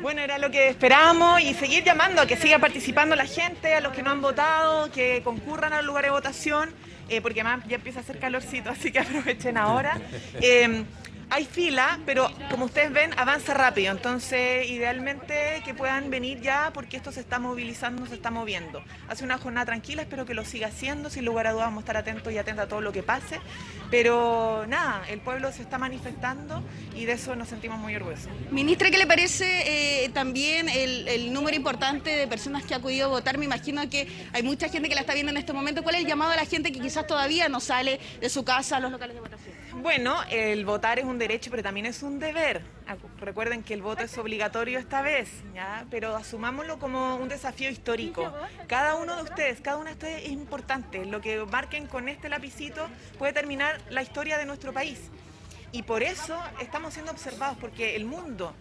Bueno, era lo que esperábamos y seguir llamando a que siga participando la gente, a los que no han votado, que concurran al lugar de votación, porque además ya empieza a hacer calorcito, así que aprovechen ahora. Hay fila, pero como ustedes ven, avanza rápido, entonces idealmente que puedan venir ya porque esto se está movilizando, se está moviendo. Hace una jornada tranquila, espero que lo siga haciendo, sin lugar a dudas vamos a estar atentos y atentos a todo lo que pase, pero nada, el pueblo se está manifestando y de eso nos sentimos muy orgullosos. Ministra, ¿qué le parece también el número importante de personas que ha acudido a votar? Me imagino que hay mucha gente que la está viendo en este momento. ¿Cuál es el llamado a la gente que quizás todavía no sale de su casa a los locales de votación? Bueno, el votar es un derecho, pero también es un deber. Recuerden que el voto es obligatorio esta vez, ¿ya? Pero asumámoslo como un desafío histórico. Cada uno de ustedes, cada una de ustedes es importante. Lo que marquen con este lapicito puede terminar la historia de nuestro país. Y por eso estamos siendo observados, porque el mundo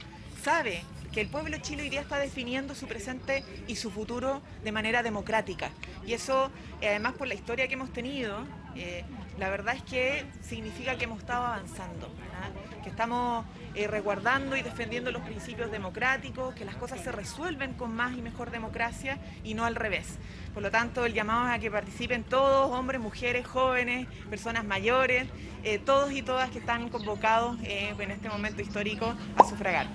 sabe que el pueblo chileno hoy día está definiendo su presente y su futuro de manera democrática. Y eso, además por la historia que hemos tenido, la verdad es que significa que hemos estado avanzando, ¿verdad? Que estamos resguardando y defendiendo los principios democráticos, que las cosas se resuelven con más y mejor democracia y no al revés. Por lo tanto, el llamado es a que participen todos, hombres, mujeres, jóvenes, personas mayores, todos y todas que están convocados en este momento histórico a sufragar.